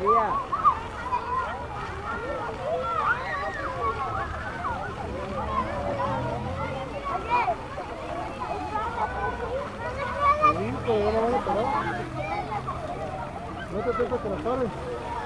fría. Listo, ya lo voy a parar. No te toques con las aves.